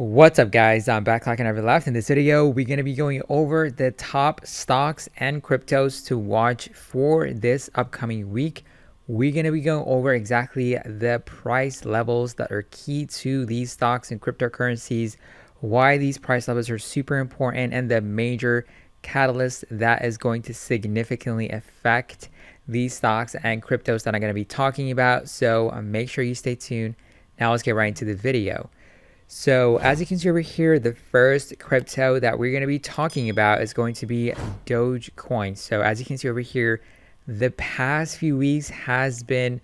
What's up, guys? I'm Backlog and Every Left. In this video, we're going to be going over the top stocks and cryptos to watch for this upcoming week. We're going to be going over exactly the price levels that are key to these stocks and cryptocurrencies, why these price levels are super important, and the major catalyst that is going to significantly affect these stocks and cryptos that I'm going to be talking about. So make sure you stay tuned. Now let's get right into the video. So as you can see over here, the first crypto that we're going to be talking about is going to be Dogecoin. So as you can see over here, the past few weeks has been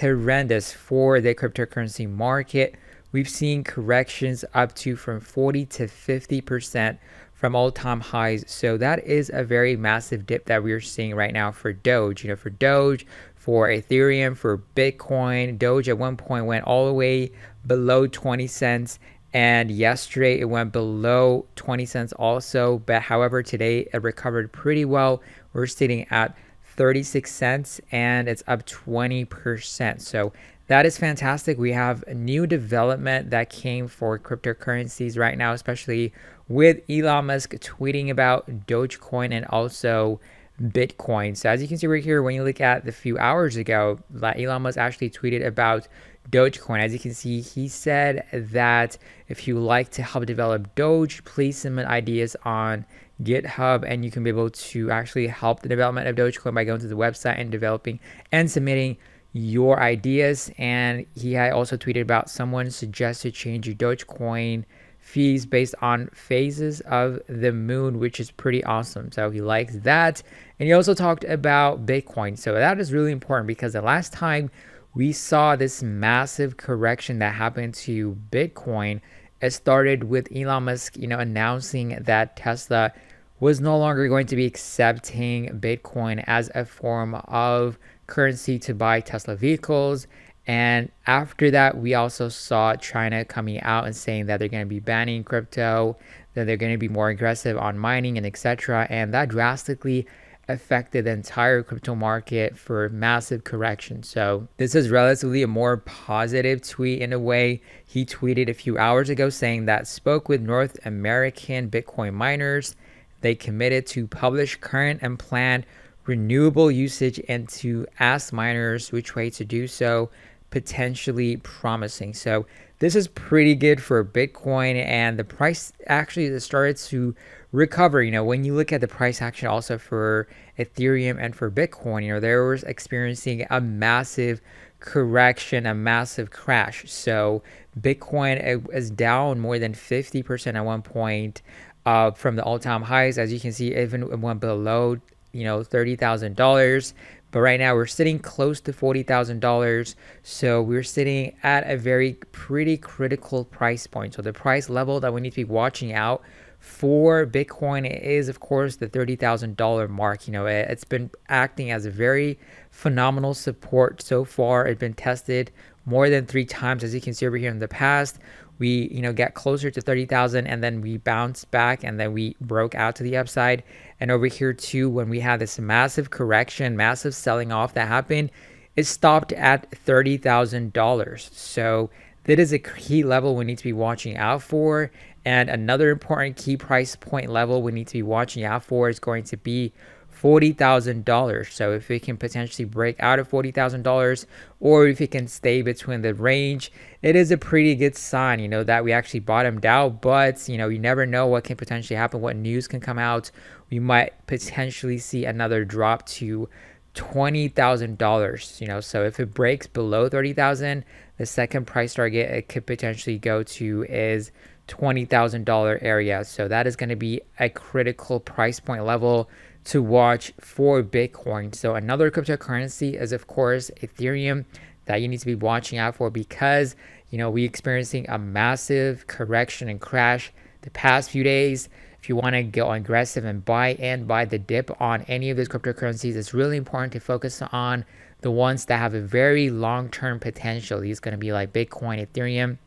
horrendous for the cryptocurrency market. We've seen corrections up to from 40 to 50% from all-time highs. So that is a very massive dip that we're seeing right now for Doge. You know, for Doge, for Ethereum, for Bitcoin. Doge at one point went all the way below 20 cents. And yesterday it went below 20 cents also. But however, today it recovered pretty well. We're sitting at 36 cents and it's up 20%. So that is fantastic. We have a new development that came for cryptocurrencies right now, especially with Elon Musk tweeting about Dogecoin and also Bitcoin. So as you can see right here, when you look at the few hours ago, Elon Musk actually tweeted about Dogecoin. As you can see, he said that if you like to help develop Doge, please submit ideas on GitHub and you can be able to actually help the development of Dogecoin by going to the website and developing and submitting your ideas. And he had also tweeted about someone suggested change your Dogecoin fees based on phases of the moon, which is pretty awesome. So he likes that. And he also talked about Bitcoin. So that is really important because the last time we saw this massive correction that happened to Bitcoin, it started with Elon Musk, you know, announcing that Tesla was no longer going to be accepting Bitcoin as a form of currency to buy Tesla vehicles. And after that, we also saw China coming out and saying that they're going to be banning crypto, that they're going to be more aggressive on mining and etc. And that drastically affected the entire crypto market for massive correction. So this is relatively a more positive tweet in a way. He tweeted a few hours ago saying that spoke with North American Bitcoin miners. They committed to publish current and planned renewable usage and to ask miners which way to do so. Potentially promising. So this is pretty good for Bitcoin, and the price actually started to recover. You know, when you look at the price action also for Ethereum and for Bitcoin, you know, they were experiencing a massive correction, a massive crash. So Bitcoin is down more than 50% at one point from the all-time highs. As you can see, even it went below, you know, $30,000. But right now we're sitting close to $40,000. So we're sitting at a pretty critical price point. So the price level that we need to be watching out for Bitcoin is, of course, the $30,000 mark. You know, it's been acting as a very phenomenal support so far. It's been tested more than 3 times, as you can see over here in the past. We, you know, get closer to 30,000 and then we bounced back and then we broke out to the upside. And over here too, when we had this massive correction, massive selling off that happened, it stopped at $30,000. So that is a key level we need to be watching out for. And another important key price point level we need to be watching out for is going to be $40,000. So if it can potentially break out of $40,000 or if it can stay between the range, it is a pretty good sign, you know, that we actually bottomed out. But, you know, you never know what can potentially happen, what news can come out. We might potentially see another drop to $20,000, you know. So if it breaks below 30,000, the second price target it could potentially go to is $20,000 area. So that is going to be a critical price point level to watch for Bitcoin. So another cryptocurrency is, of course, Ethereum that you need to be watching out for because, you know, we're experiencing a massive correction and crash the past few days. If you want to go aggressive and buy the dip on any of those cryptocurrencies, it's really important to focus on the ones that have a very long-term potential. These are going to be like Bitcoin, Ethereum,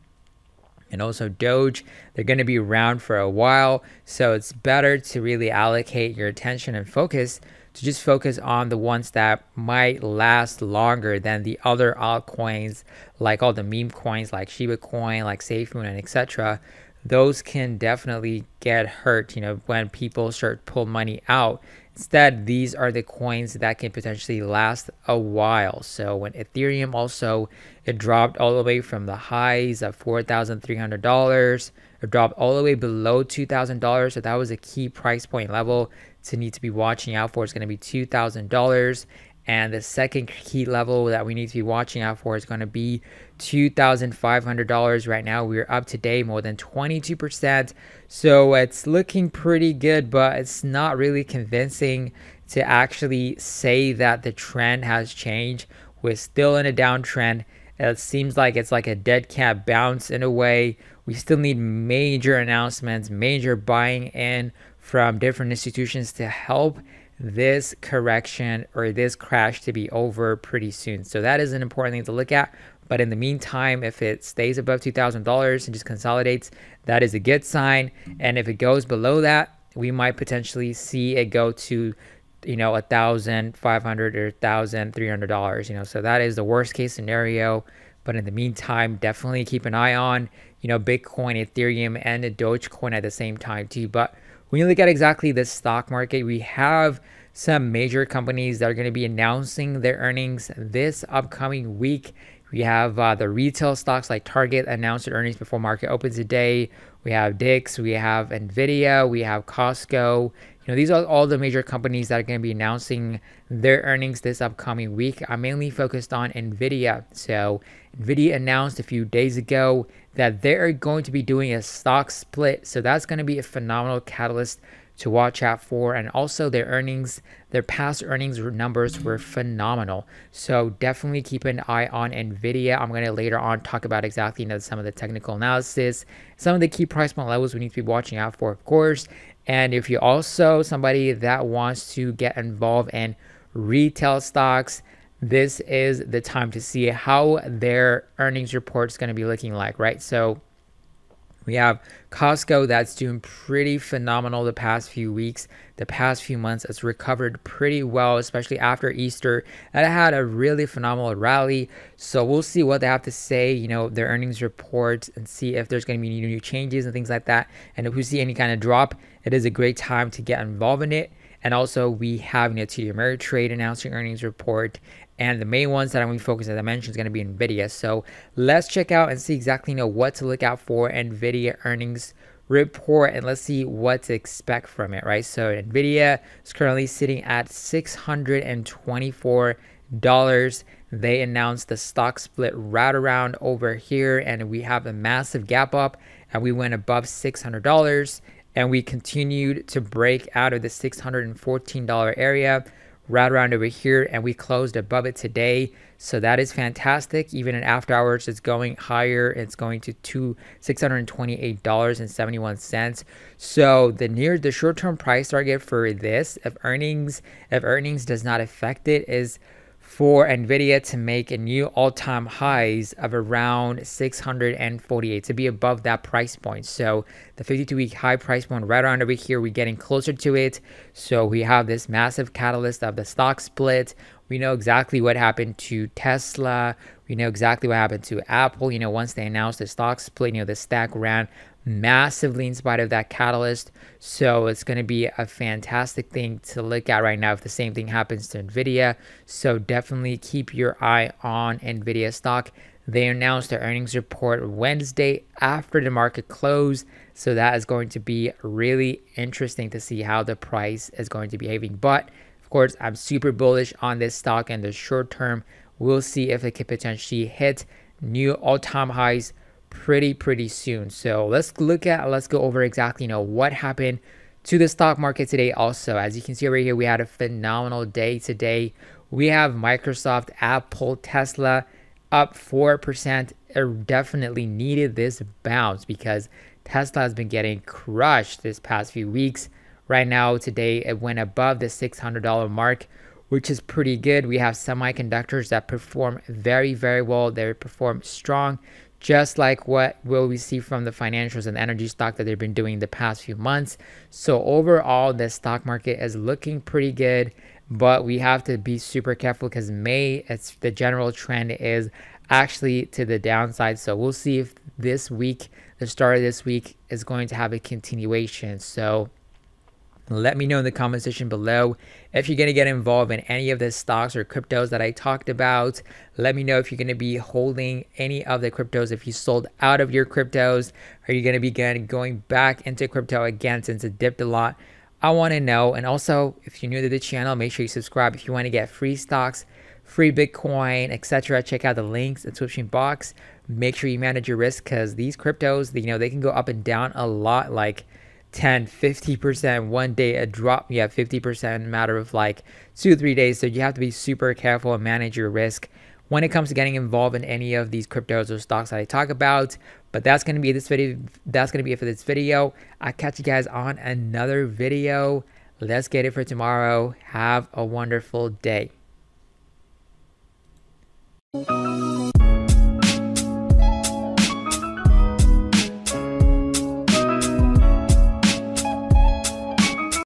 and also Doge. They're going to be around for a while, so it's better to really allocate your attention and focus to just focus on the ones that might last longer than the other altcoins, like all the meme coins like Shiba Coin, like SafeMoon, and etc. those can definitely get hurt, you know, when people start pulling money out. Instead, these are the coins that can potentially last a while. So when Ethereum also, it dropped all the way from the highs of $4,300. It dropped all the way below $2,000. So that was a key price point level to need to be watching out for. It's going to be $2,000. And the second key level that we need to be watching out for is going to be $2,500. Right now, we're up today more than 22%. So it's looking pretty good, but it's not really convincing to actually say that the trend has changed. We're still in a downtrend. It seems like it's like a dead cat bounce in a way. We still need major announcements, major buying in from different institutions to help this correction or this crash to be over pretty soon. So that is an important thing to look at. But in the meantime, if it stays above $2,000 and just consolidates, that is a good sign. And if it goes below that, we might potentially see it go to, you know, $1,500 or $1,300, you know. So that is the worst case scenario. But in the meantime, definitely keep an eye on, you know, Bitcoin, Ethereum, and the Dogecoin at the same time too. But when you look at exactly the stock market, we have some major companies that are going to be announcing their earnings this upcoming week. We have the retail stocks like Target announced their earnings before market opens today. We have Dick's, we have Nvidia, we have Costco. You know, these are all the major companies that are going to be announcing their earnings this upcoming week. I'm mainly focused on Nvidia. So Nvidia announced a few days ago that they're going to be doing a stock split. So that's going to be a phenomenal catalyst to watch out for. And also their earnings, their past earnings numbers were phenomenal. So definitely keep an eye on Nvidia. I'm going to later on talk about exactly, you know, some of the technical analysis, some of the key price point levels we need to be watching out for, of course. And if you're also somebody that wants to get involved in retail stocks, this is the time to see how their earnings report is going to be looking like, right? So we have Costco that's doing pretty phenomenal the past few weeks, the past few months. It's recovered pretty well, especially after Easter. And it had a really phenomenal rally. So we'll see what they have to say, you know, their earnings reports, and see if there's going to be new changes and things like that. And if we see any kind of drop, it is a great time to get involved in it. And also we have, you know, TD Ameritrade announcing earnings report. And the main ones that I'm going to focus on, as I mentioned, is going to be Nvidia. So let's check out and see exactly, you know, what to look out for Nvidia earnings report, and let's see what to expect from it, right? So Nvidia is currently sitting at $624. They announced the stock split right around over here, and we have a massive gap up, and we went above $600, and we continued to break out of the $614 area right around over here, and we closed above it today. So that is fantastic. Even in after hours, it's going higher. It's going to $628.71. So the short-term price target for this, if earnings does not affect it, is for Nvidia to make a new all-time highs of around 648, to be above that price point. So the 52-week high price point right around over here, we're getting closer to it. So we have this massive catalyst of the stock split. We know exactly what happened to Tesla. We know exactly what happened to Apple. You know, once they announced the stock split, you know, the stock ran massively in spite of that catalyst. So it's going to be a fantastic thing to look at right now if the same thing happens to Nvidia. So definitely keep your eye on Nvidia stock. They announced their earnings report Wednesday after the market closed. So that is going to be really interesting to see how the price is going to be behaving. But of course, I'm super bullish on this stock in the short term. We'll see if it could potentially hit new all-time highs pretty soon. So let's go over exactly, you know, what happened to the stock market today. Also, as you can see right here, we had a phenomenal day today. We have Microsoft, Apple, Tesla up 4%. It definitely needed this bounce because Tesla has been getting crushed this past few weeks. Right now today, it went above the $600 mark, which is pretty good. We have semiconductors that perform very well. They perform strong, just like what will we see from the financials and energy stock that they've been doing the past few months. So overall, the stock market is looking pretty good, but we have to be super careful because it's the general trend is actually to the downside. So we'll see if this week that started this week is going to have a continuation. So let me know in the comment section below if you're going to get involved in any of the stocks or cryptos that I talked about. Let me know if you're going to be holding any of the cryptos, if you sold out of your cryptos. Are you going to be going back into crypto again since it dipped a lot? I want to know. And also, if you're new to the channel, make sure you subscribe if you want to get free stocks, free Bitcoin, etc. Check out the links in the description box. Make sure you manage your risk, because these cryptos, you know, they can go up and down a lot, like 10, 50%, one day a drop, yeah, 50% in a matter of like 2-3 days. So you have to be super careful and manage your risk when it comes to getting involved in any of these cryptos or stocks that I talk about. But that's going to be this video. That's going to be it for this video. I'll catch you guys on another video. Let's get it for tomorrow. Have a wonderful day.